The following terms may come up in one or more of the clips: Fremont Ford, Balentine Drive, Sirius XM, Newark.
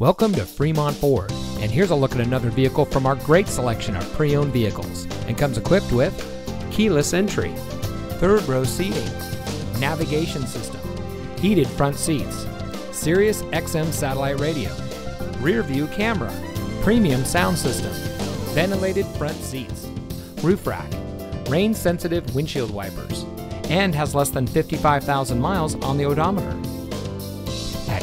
Welcome to Fremont Ford, and here's a look at another vehicle from our great selection of pre-owned vehicles, and comes equipped with keyless entry, third row seating, navigation system, heated front seats, Sirius XM satellite radio, rear view camera, premium sound system, ventilated front seats, roof rack, rain sensitive windshield wipers, and has less than 55,000 miles on the odometer. At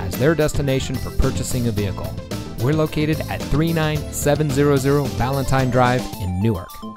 as their destination for purchasing a vehicle. We're located at 39700 Balentine Drive in Newark.